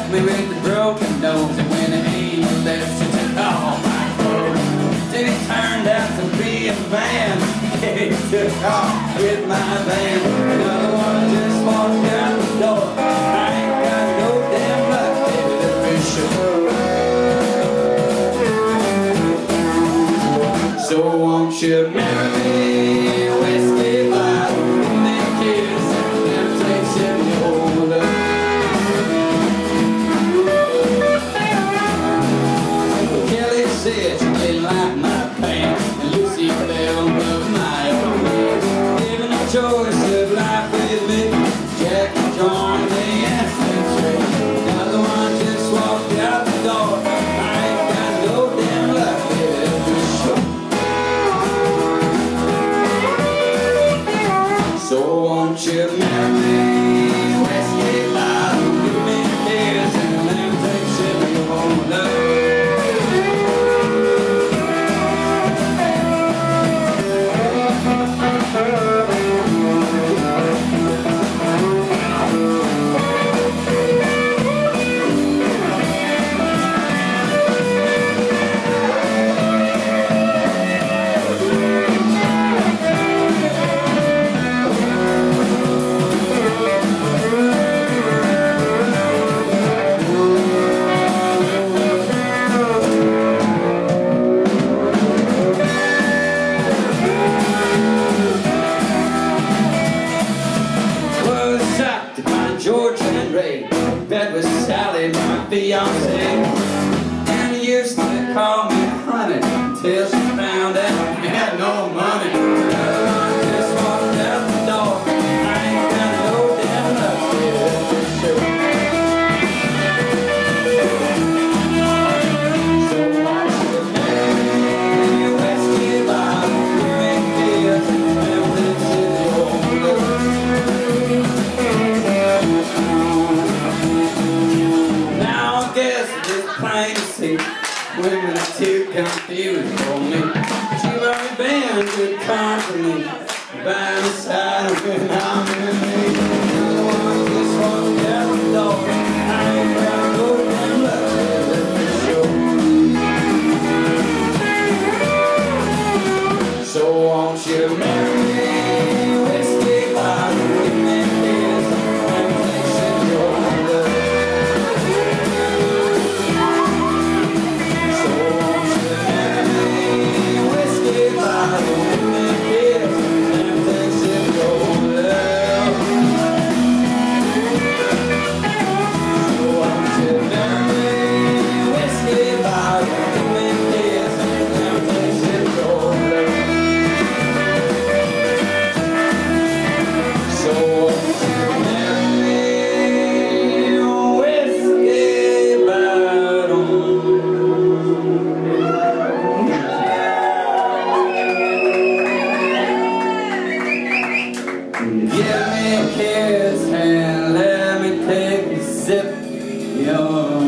left me with the broken nose, and when it ain't left, she took all my clothes. Then it turned out to be a van. It took off with my van. Another one just walked out the door. I ain't got no damn luck, baby, to be sure. So won't you marry me? Whiskey bottle and then kiss and temptation you'll love. Said she didn't like my pants, and Lucy fell in love with my old man. Given a choice of life with me, Jack and John, they asked me straight. Another one just walked out the door. I ain't got no damn luck, baby, that's for sure. So won't you marry me? George and Ray, that was Sally, my fiancée. And he used to call me honey, till she found out I had no money. Another one just walked out the door. I ain't got no damn luck, yeah, so I should marry a whiskey bottle, drink beers, and mountains in the old world. Now I guess it is plain to see women are too confused for me. She've already been good company by the side of when I'm in need. Another one just walked out the door. I ain't got no damn luck, that's for sure. So won't you marry me? Whiskey bottle with me. Give me a kiss and let me take a sip. Yo.